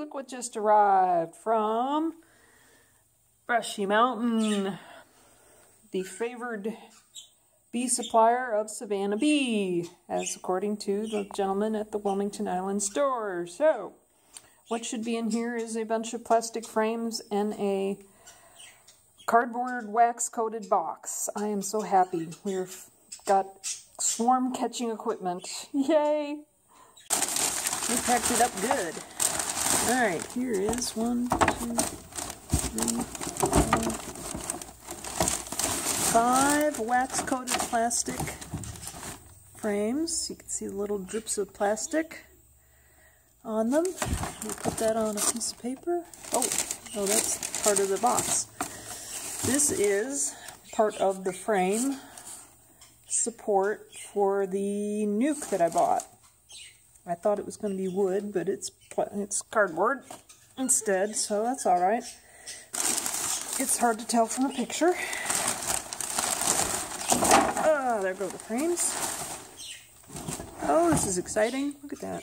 look what just arrived from Brushy Mountain, the favored bee supplier of Savannah Bee, as according to the gentleman at the Wilmington Island store. So, what should be in here is a bunch of plastic frames and a cardboard wax-coated box. I am so happy. We've got swarm-catching equipment. Yay! We packed it up good. All right, here is 1, 2, 3, 4, 5 wax-coated plastic frames. You can see little drips of plastic on them. We'll put that on a piece of paper. Oh, that's part of the box. This is part of the frame support for the nuke that I bought. I thought it was going to be wood, but it's cardboard instead, so that's all right. It's hard to tell from a picture. Oh, there go the frames. Oh, this is exciting. Look at that.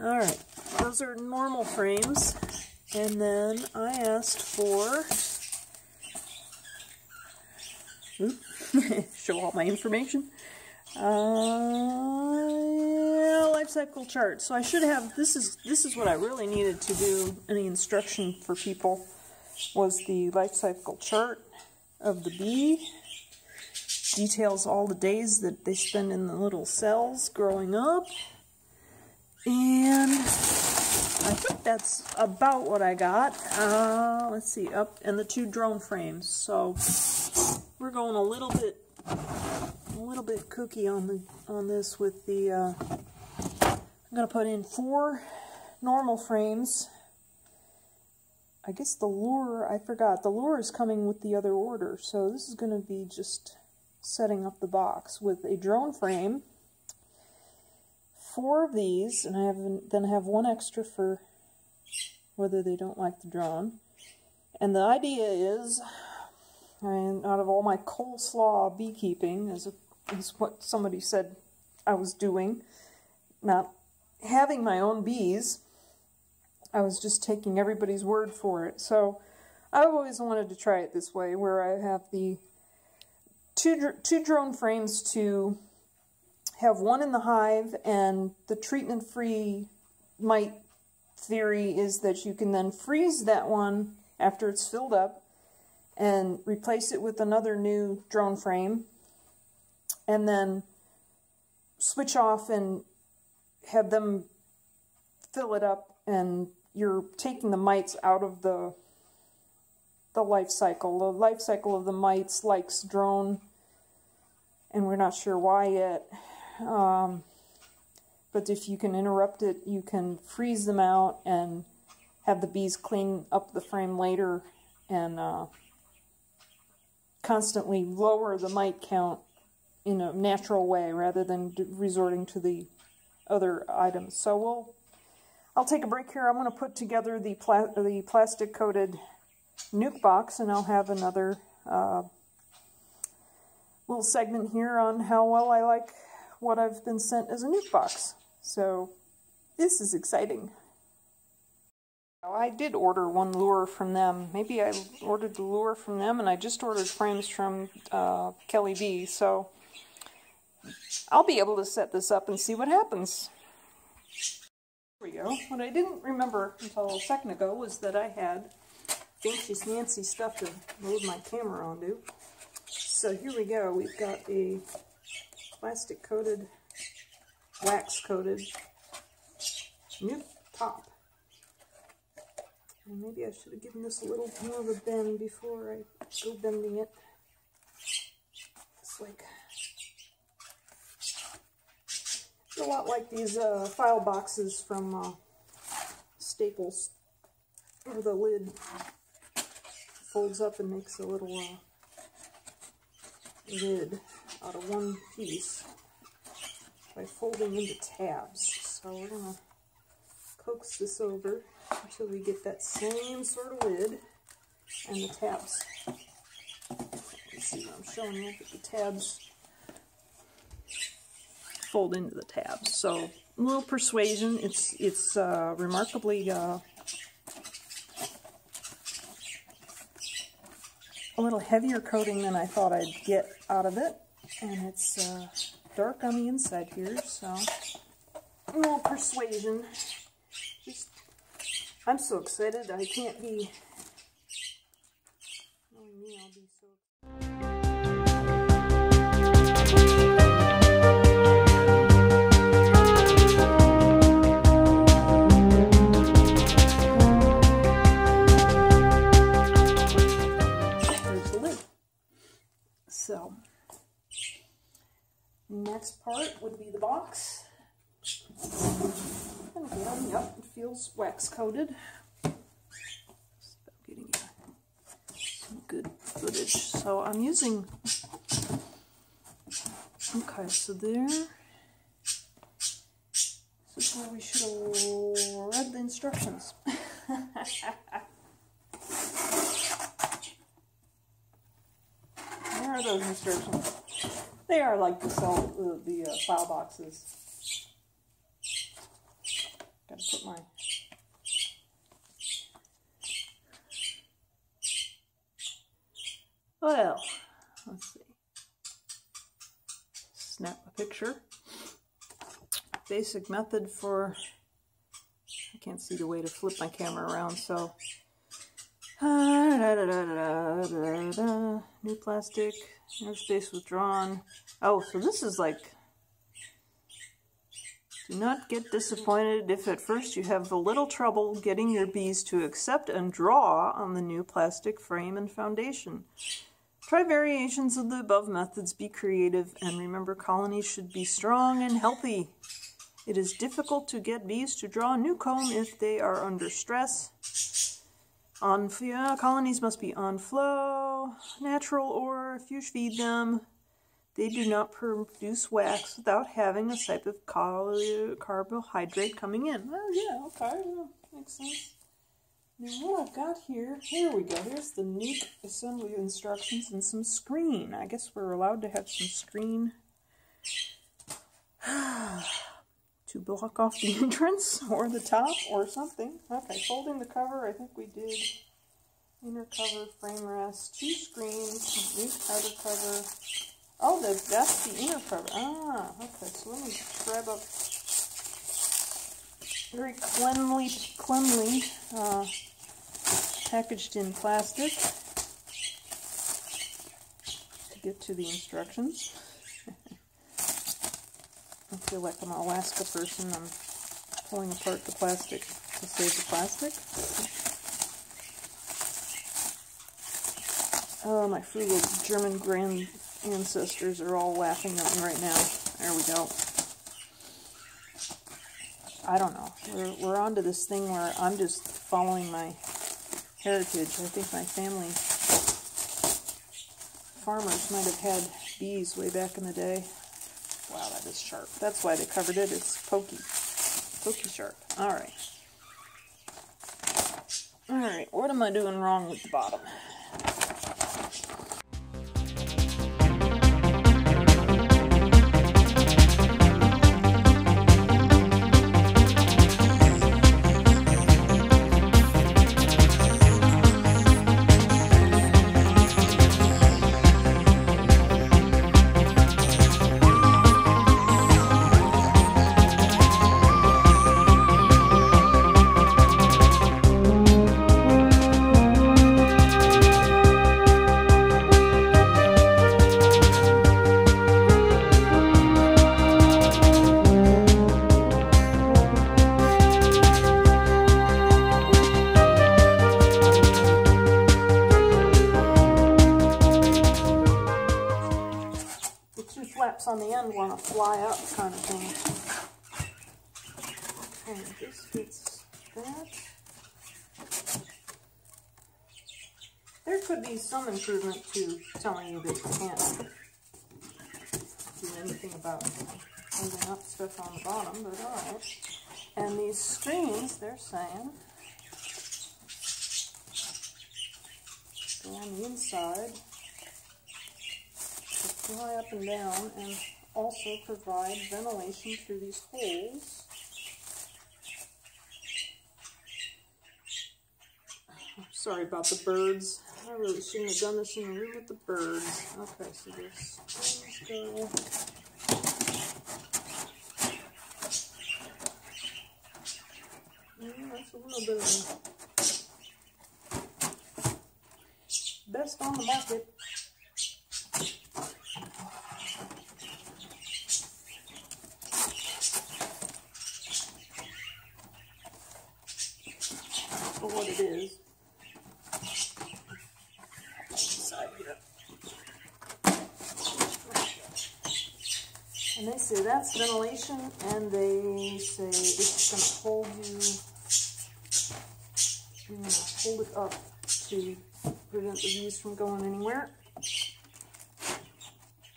All right, those are normal frames. And then I asked for... show all my information. Life cycle chart. So I should have, this is what I really needed to do any instruction for people, was the life cycle chart of the bee. Details all the days that they spend in the little cells growing up. And I think that's about what I got. Let's see, up, and the 2 drone frames. So we're going a little bit kooky on this with the. I'm gonna put in 4 normal frames. I guess the lure, I forgot. The lure is coming with the other order, so this is gonna be just setting up the box with a drone frame. 4 of these, and I have 1 extra for whether they don't like the drone. And the idea is, and out of all my coleslaw beekeeping, is what somebody said I was doing, not having my own bees, I was just taking everybody's word for it. So I've always wanted to try it this way, where I have the 2 drone frames to have 1 in the hive, and the treatment-free mite theory is that you can then freeze that one after it's filled up and replace it with another new drone frame, and then switch off and have them fill it up, and you're taking the mites out of the life cycle. The life cycle of the mites likes drone, and we're not sure why yet. But if you can interrupt it, you can freeze them out and have the bees clean up the frame later and constantly lower the mite count in a natural way rather than resorting to the other items. So I'll take a break here. I'm going to put together the plastic coated nuke box, and I'll have another little segment here on how well I like what I've been sent as a nuke box. So this is exciting. I did order 1 lure from them. Maybe I ordered the lure from them, and I just ordered frames from Kelly B. So I'll be able to set this up and see what happens. Here we go. What I didn't remember until a second ago was that I had fancy nancy stuff to move my camera onto. So here we go. We've got a plastic coated, wax coated nuke top. And maybe I should have given this a little more of a bend before I go bending it. It's like a lot like these file boxes from Staples, where the lid folds up and makes a little lid out of 1 piece by folding into tabs. So we're gonna coax this over until we get that same sort of lid and the tabs. Let's see what I'm showing you, but the tabs fold into the tabs. So a little persuasion. It's remarkably a little heavier coating than I thought I'd get out of it, and it's dark on the inside here, so a little persuasion. Just, I'm so excited I can't be. I'll be so. There's the lid. So, next part would be the box. And again, yep, it feels wax coated. Just about getting some good footage. So I'm using. Okay, so there. This is where we should have read the instructions. Where are those instructions? They are like the file boxes. Gotta put my well, let's see. Snap a picture. Basic method for I can't see the way to flip my camera around, so new plastic, airspace withdrawn. Oh, so this is like do not get disappointed if at first you have a little trouble getting your bees to accept and draw on the new plastic frame and foundation. Try variations of the above methods, be creative, and remember colonies should be strong and healthy. It is difficult to get bees to draw a new comb if they are under stress. Colonies must be on flow, natural, or if you feed them. They do not produce wax without having a type of carbohydrate coming in. Oh, yeah, okay, well, makes sense. Now what I've got here we go, here's the neat assembly instructions and some screen. I guess we're allowed to have some screen to block off the entrance or the top or something. Okay, folding the cover, I think we did inner cover, frame rest, two screens, new outer cover. Oh, that's the inner cover. Ah, okay, so let me grab up very cleanly packaged in plastic to get to the instructions. I feel like I'm an Alaska person. I'm pulling apart the plastic to save the plastic. Oh, my frugal German grand ancestors are all laughing at me right now. There we go. I don't know. We're onto this thing where I'm just following my heritage. I think my family farmers might have had bees way back in the day. Wow, that is sharp. That's why they covered it. It's pokey. Pokey sharp. Alright. Alright, what am I doing wrong with the bottom? On the end want to fly up kind of thing. And this fits that. There could be some improvement to telling you that you can't do anything about holding up stuff on the bottom, but alright. And these screens, they're saying, go on the inside. Fly up and down, and also provide ventilation through these holes. Sorry about the birds. I really shouldn't have done this in the room with the birds. Okay, so this go. That's a little bit of best on the market. For what it is. And they say that's ventilation, and they say it's going to hold you, hold it up to prevent the bees from going anywhere.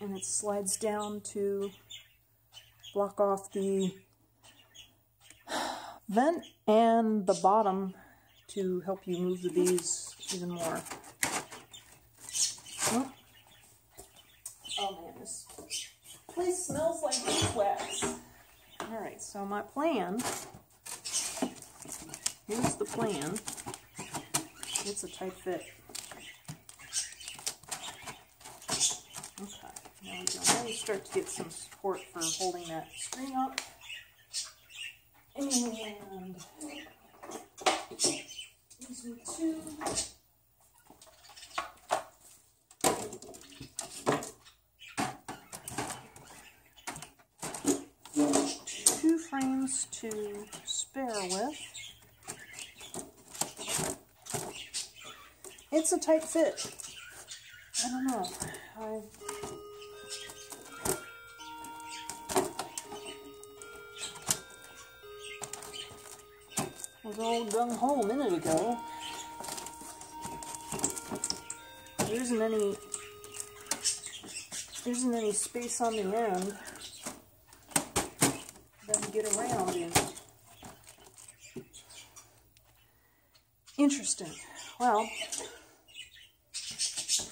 And it slides down to block off the vent and the bottom to help you move the bees even more. Oh, man, this place smells like beeswax. Alright, so my plan, here's the plan. It's a tight fit. Okay, now we can really start to get some support for holding that string up. And these are two. Frames to spare with. It's a tight fit. I don't know. I was all gung-ho a minute ago. There isn't any space on the end. Doesn't get around in. Interesting. Well,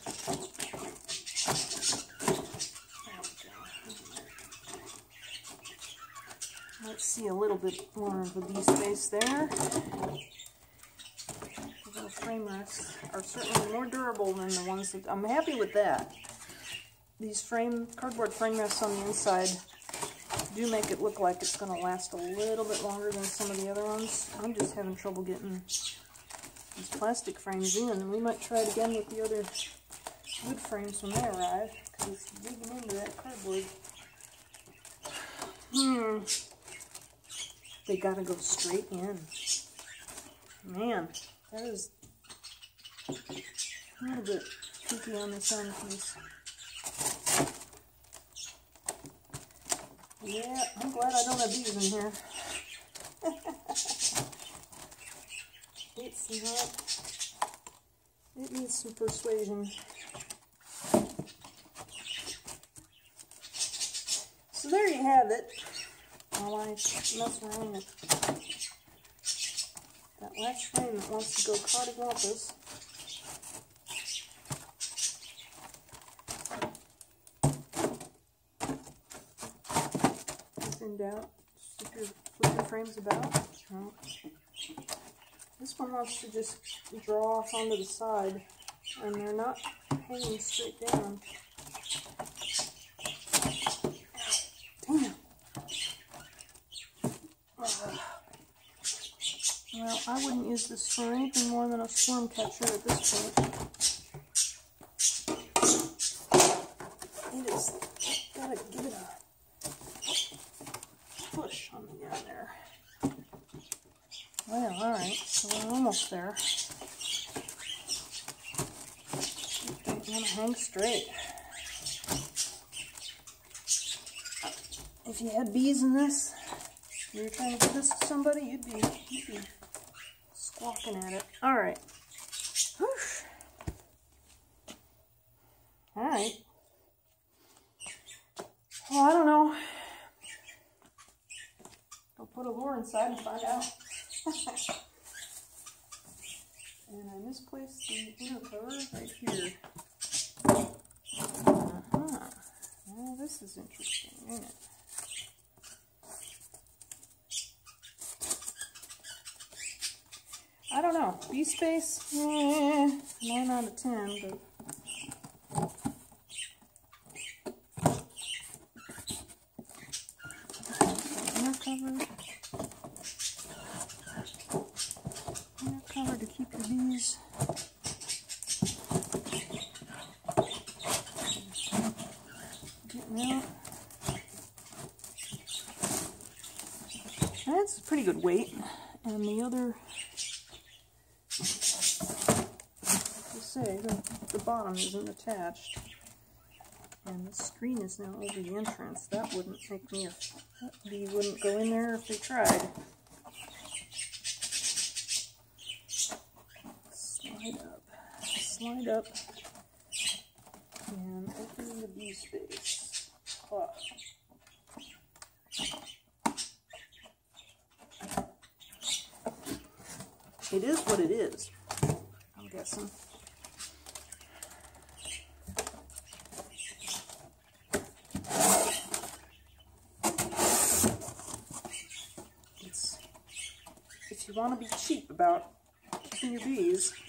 there we go. Let's see a little bit more of the bee space there. The little framers are certainly more durable than the ones that I'm happy with that. These cardboard frame rests on the inside do make it look like it's going to last a little bit longer than some of the other ones. I'm just having trouble getting these plastic frames in. We might try it again with the other wood frames when they arrive, because it's digging into that cardboard. They got to go straight in. Man, that is a little bit tricky on this end piece. Yeah, I'm glad I don't have bees in here. It's not. It needs some persuasion. So there you have it. While I mess around with that last frame that wants to go cardigampus. Out, flip your frames about. Oh. This one wants to just draw off onto the side, and they're not hanging straight down. Damn. Well, I wouldn't use this for anything more than a swarm catcher at this point. It is. Gotta give it a push on the end there. Well, alright, so we're almost there. I'm gonna hang straight. If you had bees in this, if you were trying to give this to somebody, you'd be squawking at it. Alright. Alright. Well, I don't know. Put a lure inside and find out. And I misplaced the inner cover right here. Uh-huh. Well, This is interesting, isn't it? I don't know. Bee space, 9 out of 10, but... Inner cover to keep your bees. Getting out. That's a pretty good weight. And the other, the bottom isn't attached, and the screen is now over the entrance. That wouldn't make me that bee wouldn't go in there if they tried. Slide up, and open the bee space. Oh. It is what it is, I'm guessing. You want to be cheap about keeping your bees. You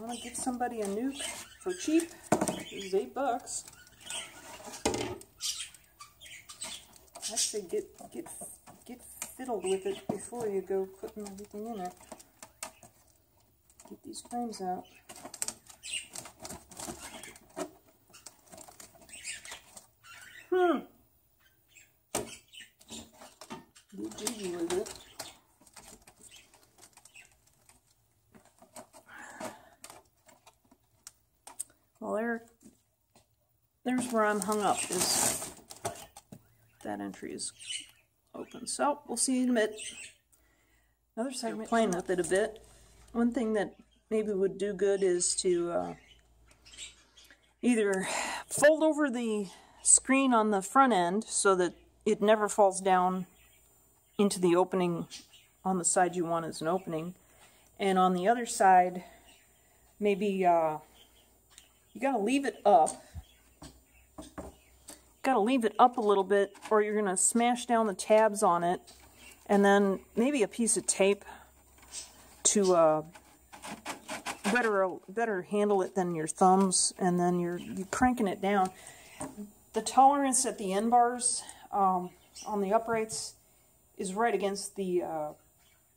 want to give somebody a nuke for cheap. It's $8. I say get fiddled with it before you go putting everything in it. Get these frames out. Get jiggy with it. Well, there's where I'm hung up, is that entry is open. So we'll see you in a bit. Another segment. Playing with it a bit. One thing that maybe would do good is to either fold over the screen on the front end so that it never falls down into the opening on the side you want as an opening, and on the other side, maybe you gotta leave it up. Gotta leave it up a little bit, or you're gonna smash down the tabs on it, and then maybe a piece of tape to better handle it than your thumbs, and then you're cranking it down. The tolerance at the end bars on the uprights is right against the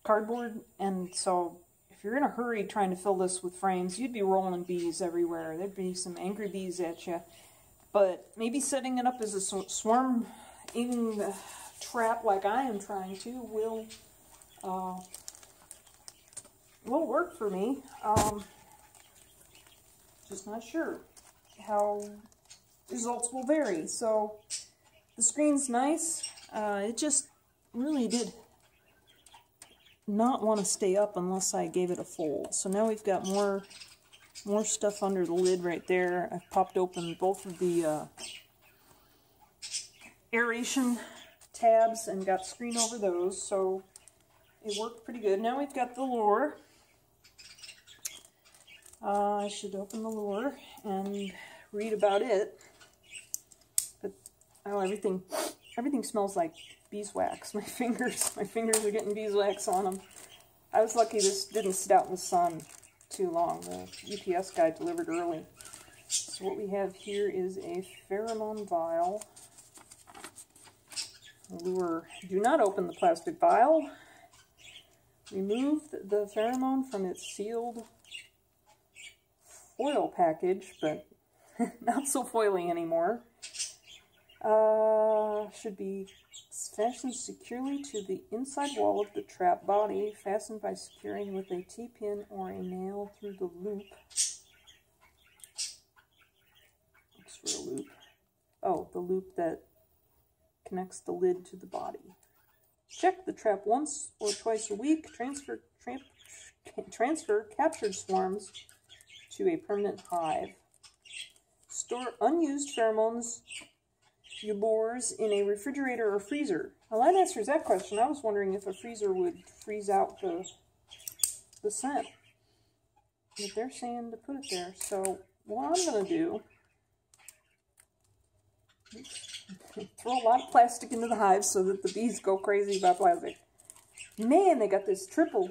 cardboard, and so if you're in a hurry trying to fill this with frames, you'd be rolling bees everywhere. There'd be some angry bees at you. But maybe setting it up as a swarm in the trap like I am trying to will work for me. Just not sure how results will vary. So the screen's nice. It just really did not want to stay up unless I gave it a fold. So now we've got more stuff under the lid right there. I've popped open both of the aeration tabs and got screen over those. So it worked pretty good. Now we've got the lure. I should open the lure and read about it. But oh, everything smells like beeswax. My fingers are getting beeswax on them. I was lucky this didn't sit out in the sun too long. The UPS guy delivered early. So what we have here is a pheromone vial. Lure. Do not open the plastic vial. Remove the pheromone from its sealed foil package, but not so foily anymore. Should be fastened securely to the inside wall of the trap body, fastened by securing with a T-pin or a nail through the loop. Looks for a loop. Oh, the loop that connects the lid to the body. Check the trap once or twice a week. Transfer captured swarms to a permanent hive. Store unused pheromones, you boars, in a refrigerator or freezer. Well, that answers that question. I was wondering if a freezer would freeze out the scent. But they're saying to put it there. So what I'm going to do, throw a lot of plastic into the hive so that the bees go crazy about plastic. Man, they got this triple,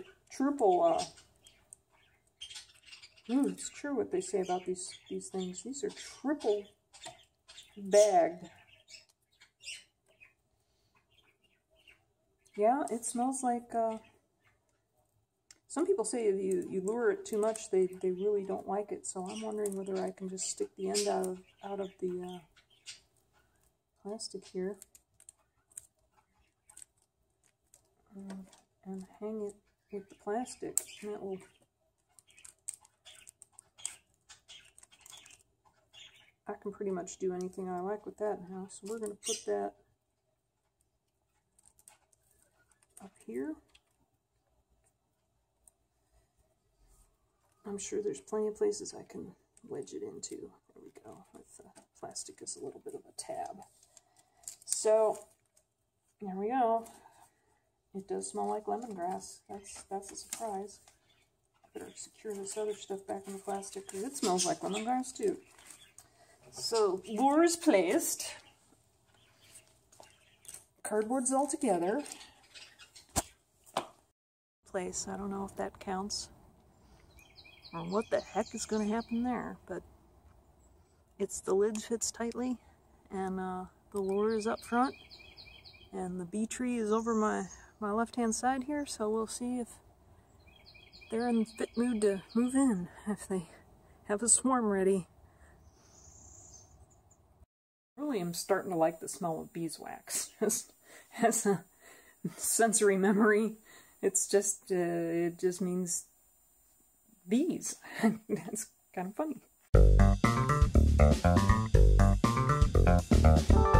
it's true what they say about these things. These are triple bagged. Yeah, it smells like, some people say if you lure it too much, they really don't like it. So I'm wondering whether I can just stick the end out of the plastic here and hang it with the plastic, and it will... I can pretty much do anything I like with that now. So we're going to put that up here. I'm sure there's plenty of places I can wedge it into. There we go. With the plastic is a little bit of a tab. So there we go. It does smell like lemongrass. That's a surprise. I better secure this other stuff back in the plastic because it smells like lemongrass too. So lure is placed. Cardboard's all together. Place. I don't know if that counts or what the heck is going to happen there, but it's the lid fits tightly and the lure is up front and the bee tree is over my left hand side here, so we'll see if they're in fit mood to move in, if they have a swarm ready. Really, I'm starting to like the smell of beeswax as a sensory memory. It's just, it just means bees. That's kind of funny.